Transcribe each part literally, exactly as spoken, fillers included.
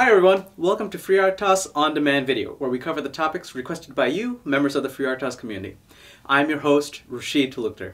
Hi everyone, welcome to FreeRTOS On Demand video, where we cover the topics requested by you, members of the FreeRTOS community. I'm your host, Rashid Tulukter.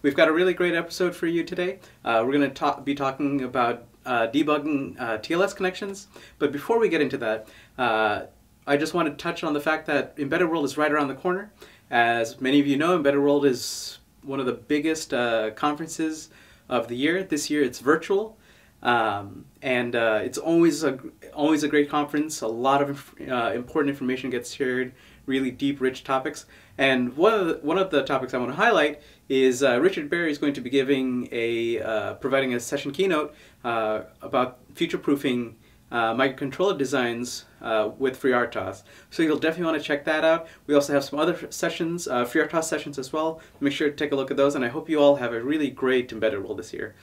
We've got a really great episode for you today. Uh, we're going to be talking about uh, debugging uh, T L S connections, but before we get into that, uh, I just want to touch on the fact that Embedded World is right around the corner. As many of you know, Embedded World is one of the biggest uh, conferences of the year. This year it's virtual. Um, and uh, it's always a always a great conference. A lot of uh, important information gets shared, really deep, rich topics. And one of the, one of the topics I want to highlight is uh, Richard Barry is going to be giving a uh, providing a session keynote uh, about future-proofing uh, microcontroller designs uh, with FreeRTOS. So you'll definitely want to check that out. We also have some other sessions, uh, FreeRTOS sessions as well. Make sure to take a look at those. And I hope you all have a really great Embedded World this year.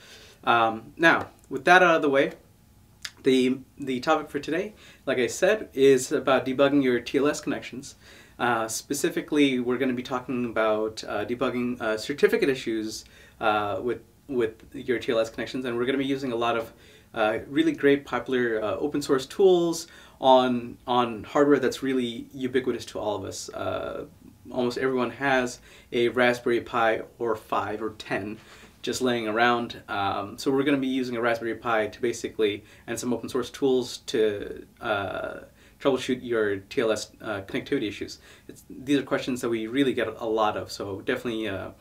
Um, now, with that out of the way, the the topic for today, like I said, is about debugging your T L S connections. Uh, specifically, we're going to be talking about uh, debugging uh, certificate issues uh, with with your T L S connections, and we're going to be using a lot of uh, really great, popular uh, open source tools on on hardware that's really ubiquitous to all of us. Uh, almost everyone has a Raspberry Pi or five or ten. Just laying around. Um, so we're going to be using a Raspberry Pi to basically, and some open source tools to uh, troubleshoot your T L S uh, connectivity issues. It's, these are questions that we really get a lot of, so definitely uh,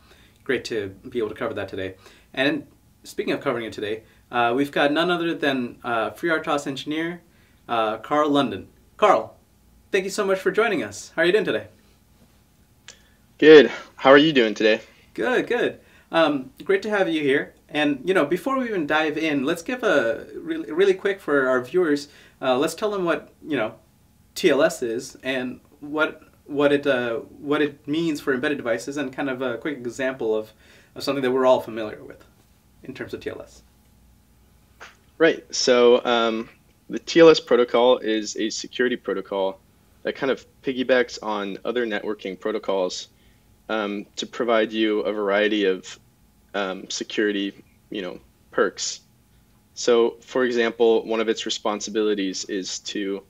great to be able to cover that today. And speaking of covering it today, uh, we've got none other than uh, FreeRTOS engineer, uh, Carl Lundin. Carl, thank you so much for joining us. How are you doing today? Good. How are you doing today? Good, good. Um, great to have you here. And you know, before we even dive in, let's give a really, really quick for our viewers. Uh, let's tell them what you know T L S is and what what it uh, what it means for embedded devices, and kind of a quick example of, of something that we're all familiar with in terms of T L S. Right. So um, the T L S protocol is a security protocol that kind of piggybacks on other networking protocols. Um, to provide you a variety of um, security, you know, perks. So, for example, one of its responsibilities is to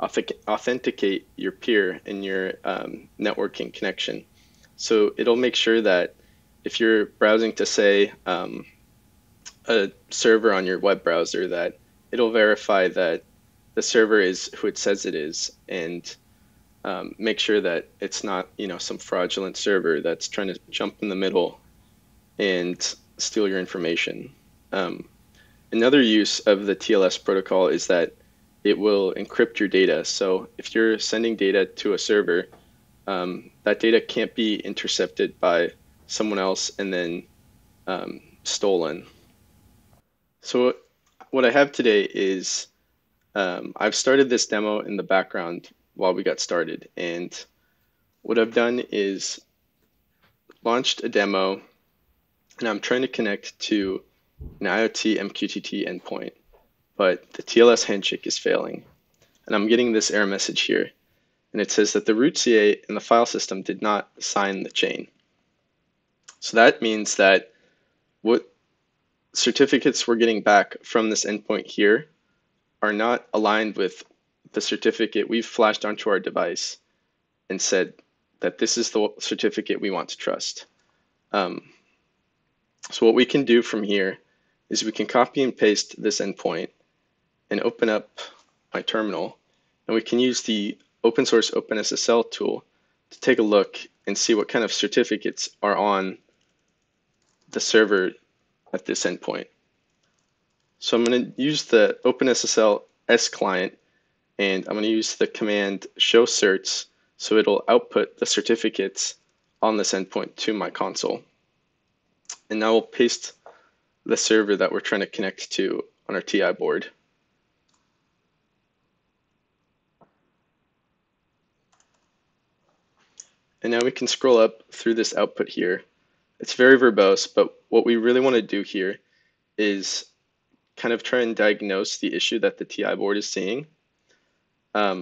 authenticate your peer in your um, networking connection. So it'll make sure that if you're browsing to, say, um, a server on your web browser, that it'll verify that the server is who it says it is, and Um, make sure that it's not, you know, some fraudulent server that's trying to jump in the middle and steal your information. Um, another use of the T L S protocol is that it will encrypt your data. So if you're sending data to a server, um, that data can't be intercepted by someone else and then um, stolen. So what I have today is um, I've started this demo in the background while we got started, and what I've done is launched a demo, and I'm trying to connect to an IoT M Q T T endpoint, but the T L S handshake is failing, and I'm getting this error message here, and it says that the root C A in the file system did not sign the chain. So that means that what certificates we're getting back from this endpoint here are not aligned with the certificate we've flashed onto our device and said that this is the certificate we want to trust. Um, so what we can do from here is we can copy and paste this endpoint and open up my terminal, and we can use the open source OpenSSL tool to take a look and see what kind of certificates are on the server at this endpoint. So I'm going to use the OpenSSL S client, and I'm going to use the command show certs, so it'll output the certificates on this endpoint to my console. And now we'll paste the server that we're trying to connect to on our T I board. And now we can scroll up through this output here. It's very verbose, but what we really want to do here is kind of try and diagnose the issue that the T I board is seeing. Um,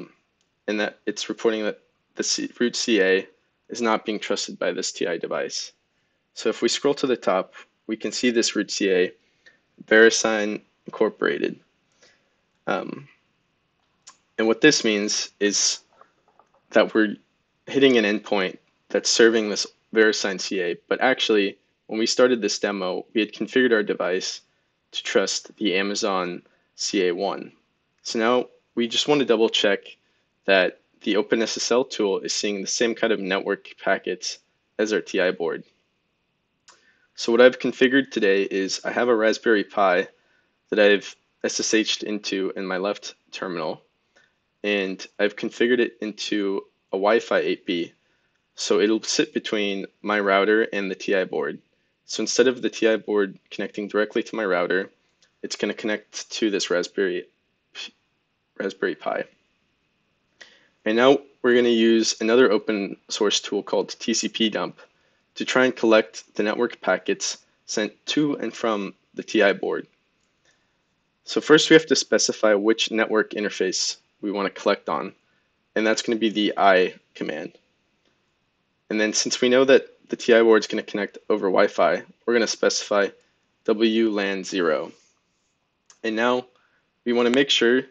and that it's reporting that the C root C A is not being trusted by this T I device. So if we scroll to the top, we can see this root C A, VeriSign Incorporated. Um, And what this means is that we're hitting an endpoint that's serving this VeriSign C A. But actually, when we started this demo, we had configured our device to trust the Amazon C A one. So now we just want to double check that the OpenSSL tool is seeing the same kind of network packets as our T I board. So what I've configured today is I have a Raspberry Pi that I've S S H'd into in my left terminal, and I've configured it into a Wi-Fi eight B. So it'll sit between my router and the T I board. So instead of the T I board connecting directly to my router, it's going to connect to this Raspberry, Raspberry Pi. And now we're going to use another open source tool called T C P dump to try and collect the network packets sent to and from the T I board. So first we have to specify which network interface we want to collect on, and that's going to be the I command. And then since we know that the T I board is going to connect over Wi-Fi, we're going to specify W LAN zero. And now we want to make sure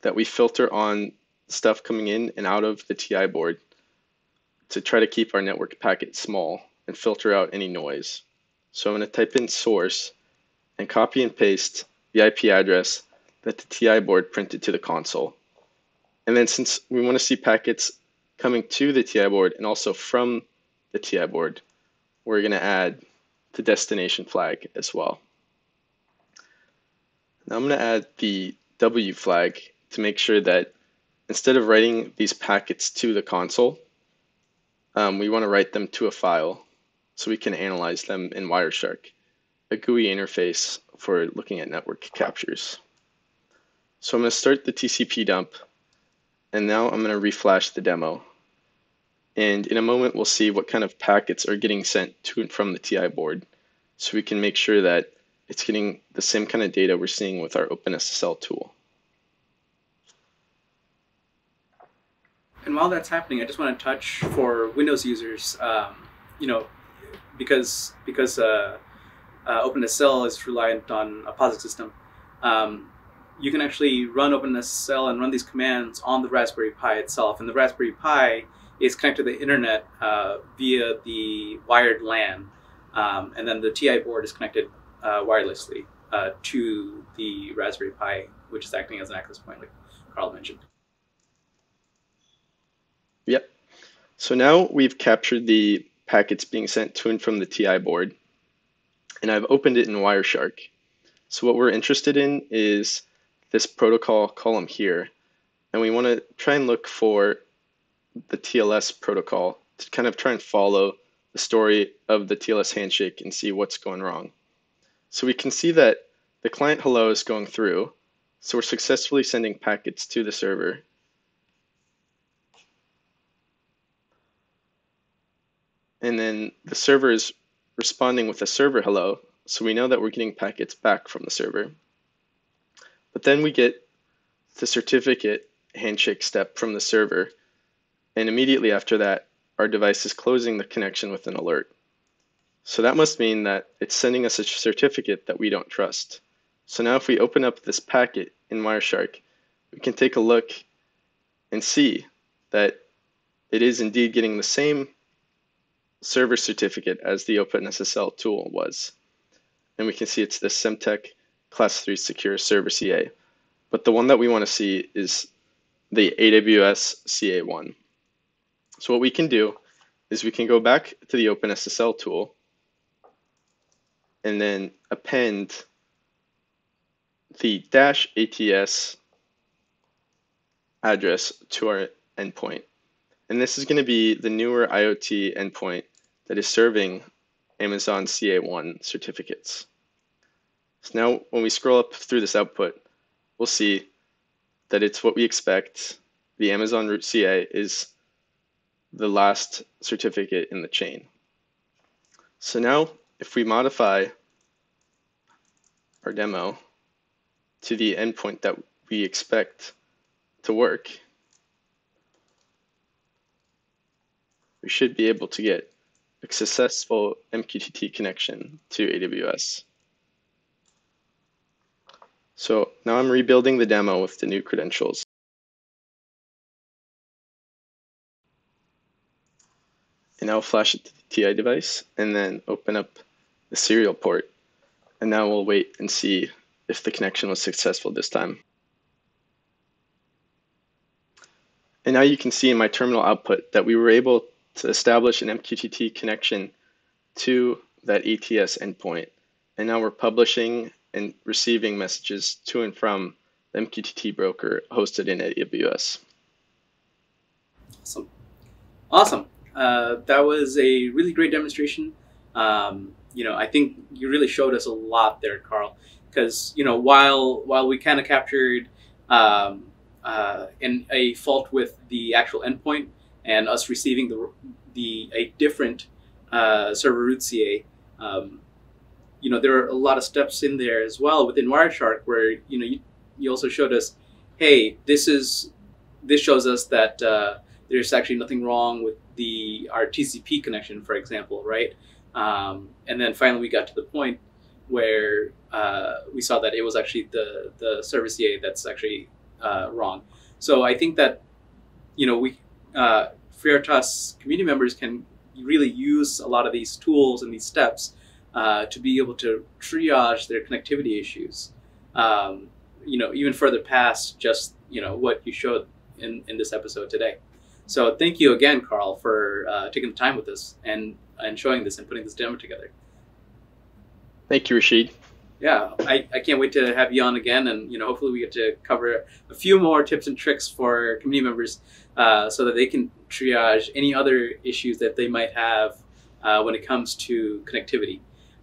that we filter on stuff coming in and out of the T I board to try to keep our network packet small and filter out any noise. So I'm going to type in source and copy and paste the I P address that the T I board printed to the console. And then since we want to see packets coming to the T I board and also from the T I board, we're going to add the destination flag as well. Now I'm going to add the W flag to make sure that instead of writing these packets to the console, um, we want to write them to a file so we can analyze them in Wireshark, a G U I interface for looking at network captures. So I'm going to start the T C P dump, and now I'm going to reflash the demo. And in a moment, we'll see what kind of packets are getting sent to and from the T I board, so we can make sure that it's getting the same kind of data we're seeing with our OpenSSL tool. And while that's happening, I just want to touch for Windows users, um, you know, because because uh, uh, OpenSSL is reliant on a POSIX system, um, you can actually run OpenSSL and run these commands on the Raspberry Pi itself, and the Raspberry Pi is connected to the internet uh, via the wired LAN, um, and then the T I board is connected uh, wirelessly uh, to the Raspberry Pi, which is acting as an access point, like Carl mentioned. Yep. So now we've captured the packets being sent to and from the T I board, and I've opened it in Wireshark. So what we're interested in is this protocol column here, and we want to try and look for the T L S protocol to kind of try and follow the story of the T L S handshake and see what's going wrong. So we can see that the client hello is going through, so we're successfully sending packets to the server. And then the server is responding with a server hello, so we know that we're getting packets back from the server. But then we get the certificate handshake step from the server, and immediately after that, our device is closing the connection with an alert. So that must mean that it's sending us a certificate that we don't trust. So now if we open up this packet in Wireshark, we can take a look and see that it is indeed getting the same server certificate as the OpenSSL tool was. And we can see it's the Semtech Class three Secure Server C A. But the one that we want to see is the A W S C A one. So what we can do is we can go back to the OpenSSL tool and then append the dash A T S address to our endpoint. And this is going to be the newer IoT endpoint that is serving Amazon C A one certificates. So now when we scroll up through this output, we'll see that it's what we expect. The Amazon root C A is the last certificate in the chain. So now if we modify our demo to the endpoint that we expect to work, we should be able to get a successful M Q T T connection to A W S. So now I'm rebuilding the demo with the new credentials. and I'll flash it to the T I device and then open up the serial port. And now we'll wait and see if the connection was successful this time. And now you can see in my terminal output that we were able to establish an M Q T T connection to that A T S endpoint. And now we're publishing and receiving messages to and from the M Q T T broker hosted in A W S. Awesome. Awesome. Uh, that was a really great demonstration. Um, you know, I think you really showed us a lot there, Carl, because, you know, while while we kind of captured um, uh, in a fault with the actual endpoint and us receiving the, the a different uh, server root C A, um, you know, there are a lot of steps in there as well within Wireshark where, you know, you, you also showed us, hey, this is, this shows us that uh, there's actually nothing wrong with the, our T C P connection, for example, right? Um, and then finally we got to the point where uh, we saw that it was actually the, the service C A that's actually uh, wrong. So I think that, you know, we, uh, FreeRTOS community members can really use a lot of these tools and these steps Uh, to be able to triage their connectivity issues, um, you know, even further past just, you know, what you showed in, in this episode today. So thank you again, Carl, for uh, taking the time with us and, and showing this and putting this demo together. Thank you, Rashid. Yeah, I, I can't wait to have you on again. And, you know, hopefully we get to cover a few more tips and tricks for community members uh, so that they can triage any other issues that they might have uh, when it comes to connectivity.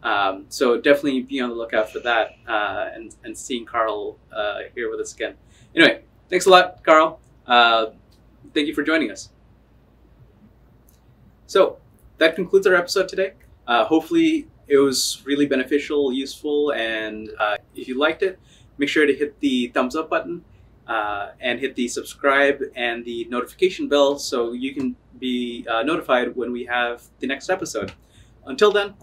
Um, so definitely be on the lookout for that uh, and, and seeing Carl uh, here with us again. Anyway, thanks a lot, Carl. Uh, thank you for joining us. So that concludes our episode today. Uh, hopefully it was really beneficial, useful, and uh, if you liked it, make sure to hit the thumbs up button uh, and hit the subscribe and the notification bell so you can be uh, notified when we have the next episode. Until then,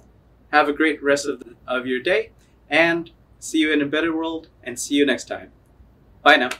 have a great rest of, the, of your day, and see you in Embedded World, and see you next time. Bye now.